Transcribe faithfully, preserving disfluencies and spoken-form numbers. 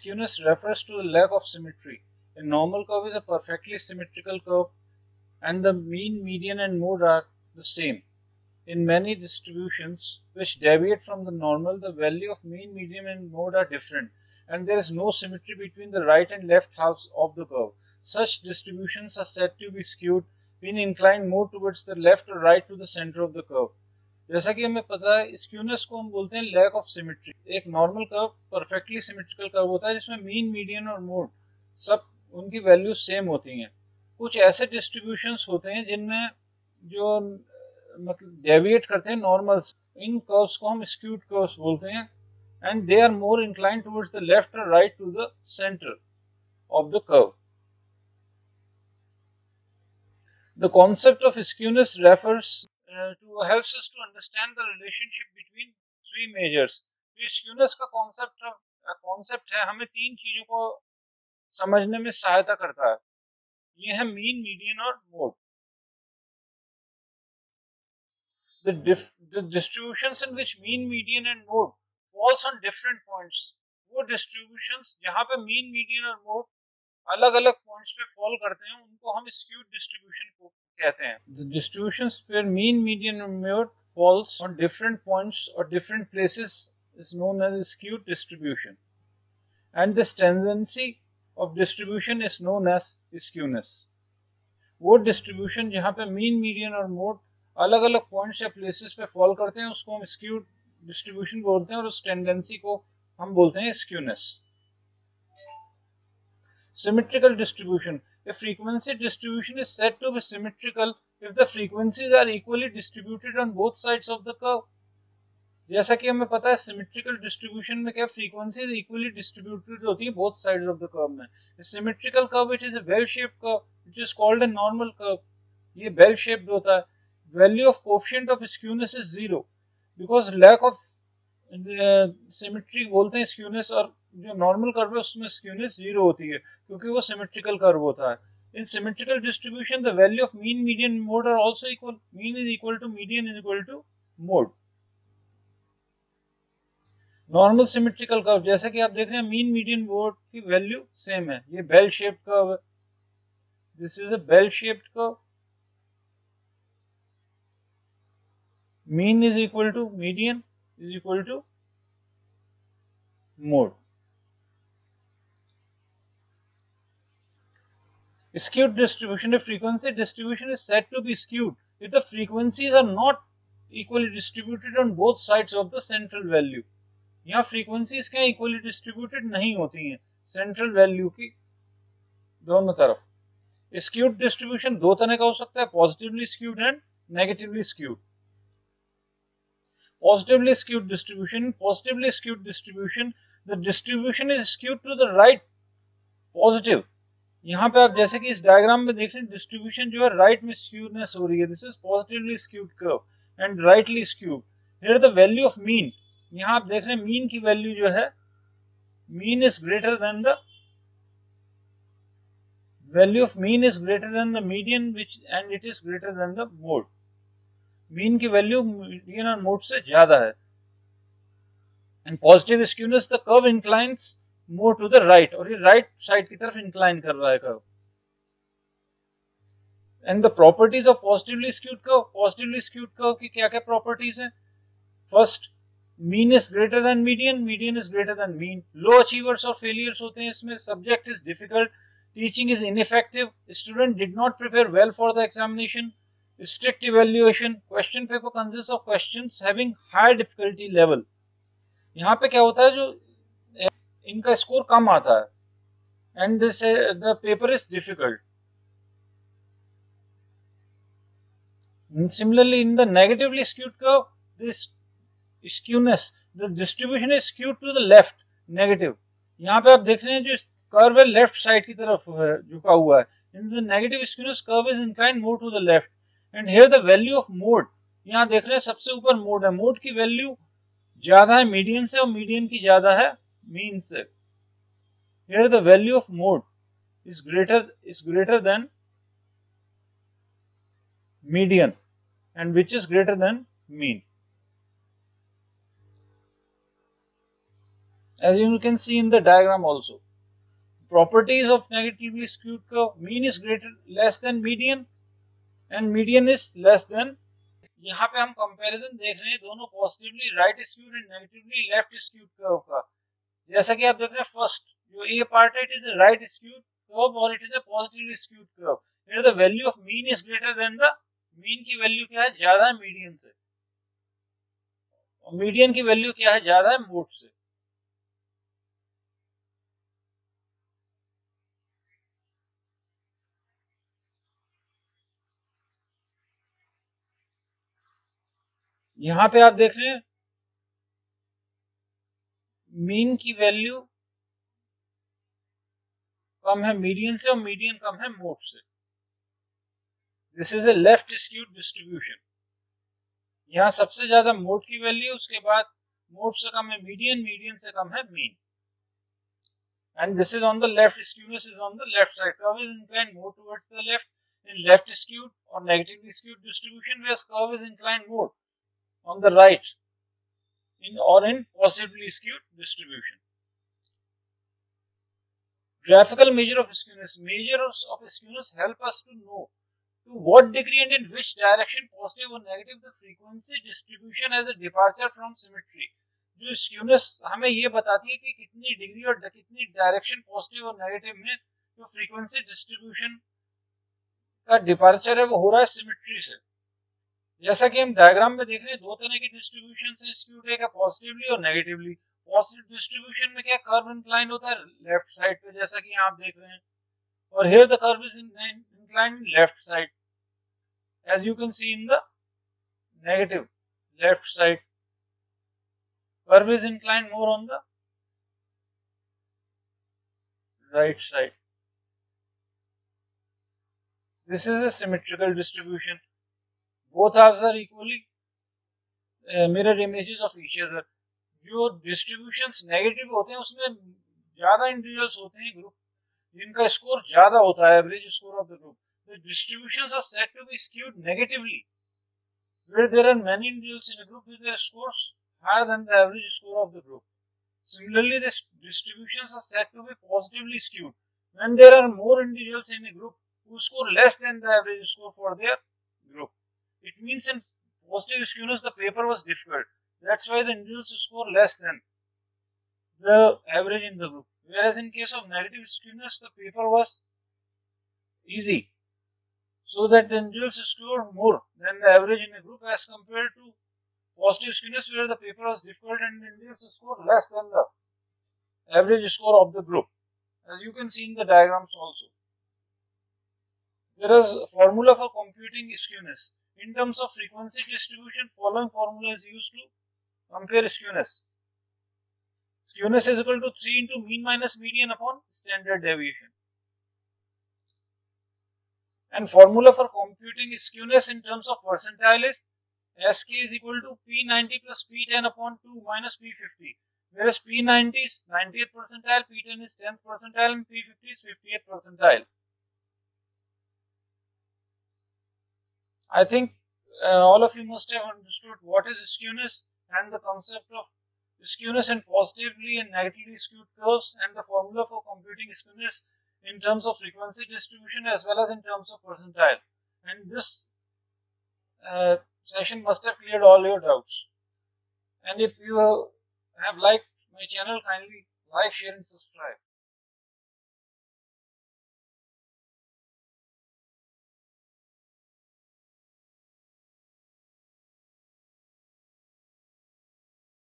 Askewness refers to the lack of symmetry. A normal curve is a perfectly symmetrical curve, and the mean, median, and mode are the same. In many distributions which deviate from the normal, the value of mean, median, and mode are different, and there is no symmetry between the right and left halves of the curve. Such distributions are said to be skewed, being inclined more towards the left or right to the center of the curve. जैसा कि हमें पता है, skewness को हम बोलते हैं lack of symmetry. एक normal curve perfectly symmetrical curve होता है जिसमें मीन, मीडियन और मोड सब उनकी वैल्यू सेम होती हैं। कुछ ऐसे डिस्ट्रीब्यूशंस होते हैं जिनमें जो मतलब डेविएट करते हैं नॉर्मल्स, इन कर्व्स को हम स्क्यूड कर्व्स बोलते हैं, and they are more incline towards the left और right to the centre of the curve. The concept of skewness refers uh, to helps us to understand the relationship between three measures. तो skewness का concept का concept है, हमें तीन चीजों को समझने में सहायता करता है। ये है mean, median और mode. The, dif the distributions in which mean, median and mode falls on different points. वो distributions जहाँ पे mean, median और mode अलग अलग पॉइंट्स पे फॉल करते हैं उनको हम स्क्यूड डिस्ट्रीब्यूशन को कहते हैं। The distributions where mean, median and mode falls on different points or different places is known as skewed distribution, and this tendency of distribution is known as skewness. वो distribution जहाँ पे mean, median और mode अलग अलग points या places पे fall करते हैं उसको हम स्क्यूड डिस्ट्रीब्यूशन बोलते हैं और उस टेंडेंसी को हम बोलते हैं skewness. Symmetrical distribution. A frequency distribution is said to be symmetrical if the frequencies are equally distributed on both sides of the curve. जैसा कि हमें पता है symmetrical distribution में क्या frequencies equally distributed होती हैं both sides of the curve में. A symmetrical curve, it is a well-shaped curve, which is called a normal curve. ये well-shaped होता है. Value of coefficient of skewness is zero because lack of uh, symmetry बोलते हैं skewness, और जो normal curve है उसमें स्क्यूनेस जीरो होती है क्योंकि वो सिमेट्रिकल कर्व होता है। In symmetrical distribution the value of mean, median, mode are also equal. Mean is equal to median is equal to mode. Normal symmetrical curve जैसा कि आप देख रहे हैं मीन, मीडियन, मोड की वैल्यू सेम है। ये बेल शेप्ड कर्व है, this is a bell shaped curve. Mean is equal to median is equal to mode. Skewed distribution. A frequency distribution is said to be skewed if the frequencies are not equally distributed on both sides of the central value. यहाँ frequencies क्या equally distributed नहीं होती हैं central value की दोनों तरफ। Skewed distribution दो तरह का हो सकता है, positively skewed and negatively skewed. Positively skewed distribution. Positively skewed distribution. The distribution is skewed to the right, positive. यहाँ पे आप जैसे कि इस डायग्राम में देख रहे हैं डिस्ट्रीब्यूशन जो है राइट में स्क्यूनेस हो रही है। This is positively skewed curve and rightly skewed. Here the value of mean, यहाँ आप देख रहे हैं मीन की वैल्यू जो है, mean is greater than the value of mean is greater than the median which and it is greater than the mode. Mean की value median और मोड से ज्यादा है। And positive skewness the curve inclines more to the right, और ये right side की तरफ incline कर रहा है curve. And the properties of positively skewed curve. Positively skewed curve की क्या क्या प्रॉपर्टीज हैं? First, mean is greater than median, median is greater than mean. Low achievers और फेलियर्स होते हैं इसमें। Subject is difficult, teaching is ineffective, student did not prepare well for the examination, strict evaluation, question paper consist of questions having high difficulty level. यहाँ पे क्या होता है जो इनका स्कोर कम आता है, and this the paper is difficult. Similarly in the negatively skewed curve, this skewness, the distribution is skewed to the left, negative. यहाँ पे आप देख रहे हैं जो कर्व है लेफ्ट साइड की तरफ झुका हुआ है। In the negative skewness curve is inclined more to the left, and here the value of mode, यहाँ देख रहे हैं सबसे ऊपर मोड है। मोड की वैल्यू ज्यादा है मीडियन से और मीडियन की ज्यादा है मीन से। Here the value of mode is greater is greater than median, and which is greater than mean. as you can see in the diagram also. Properties of negatively skewed curve: mean is greater less than median and median is less than. यहाँ पे हम comparison देख रहे हैं दोनों positively right skewed and negatively left skewed curve का. जैसा कि आप देख रहे हैं फर्स्ट जो ये पार्ट है it is a right skewed curve और it is a positively skewed curve. Here the value of mean is greater than the mean की वैल्यू क्या है ज्यादा मीडियन से और मीडियन की वैल्यू क्या है ज्यादा मोड से. यहाँ पे आप देख रहे हैं मीन की वैल्यू कम है मीडियन से और मीडियन कम है मोड से. This is a left skewed distribution. यहाँ सबसे ज्यादा मोड की वैल्यू उसके बाद मोड से कम है मीडियन मीडियन से कम है mean and this is on the left skewness is on the left side. Curve is inclined more towards the left in left skewed और negatively skewed distribution where curve is inclined more on the right in or in positively skewed distribution. Graphical measure of skewness. Measures of skewness help us to know to what degree and in which direction, positive or negative, the frequency distribution as a departure from symmetry. जो skewness हमें ये बताती है कि कितनी degree और कितनी direction positive और नेगेटिव में जो फ्रीक्वेंसी डिस्ट्रीब्यूशन का डिपार्चर है वो हो रहा है सिमेट्री से. जैसा कि हम डायग्राम में देख रहे हैं दो तरह की डिस्ट्रीब्यूशन से स्क्यूड है पॉजिटिवली और नेगेटिवली. पॉजिटिव डिस्ट्रीब्यूशन में क्या कर्व इंक्लाइन होता है लेफ्ट साइड पे जैसा कि आप देख रहे हैं और here the curve is incline left side as you can see in the negative left side. Curve is incline more on the right side. This is a symmetrical distribution. Both halves are equally uh, mirror images of each other. जो distributions negative होते हैं उसमें ज्यादा individuals होते हैं group जिनका score ज्यादा होता है average score of the group. The distributions are said to be skewed negatively where there are many individuals in a group with their scores higher than the average score of the group. Similarly, the distributions are said to be positively skewed when there are more individuals in a group who score less than the average score for their group. It means in positive skewness the paper was difficult. That's why the individuals score less than the average in the group. Whereas in case of negative skewness the paper was easy, so that the individuals scored more than the average in the group as compared to positive skewness where the paper was difficult and the individuals scored less than the average score of the group. As you can see in the diagrams also. There is a formula for computing skewness. In terms of frequency distribution, following formula is used to compare skewness. Skewness is equal to three into mean minus median upon standard deviation. And formula for computing skewness in terms of percentile is S K is equal to P ninety plus P ten upon two minus P fifty. Whereas P ninety is ninetieth percentile, P ten is tenth percentile and P fifty is fiftieth percentile. I think uh, all of you must have understood what is skewness and the concept of skewness and positively and negatively skewed curves and the formula for computing skewness in terms of frequency distribution as well as in terms of percentile. And this uh, session must have cleared all your doubts. And if you have liked my channel, kindly like, share and subscribe.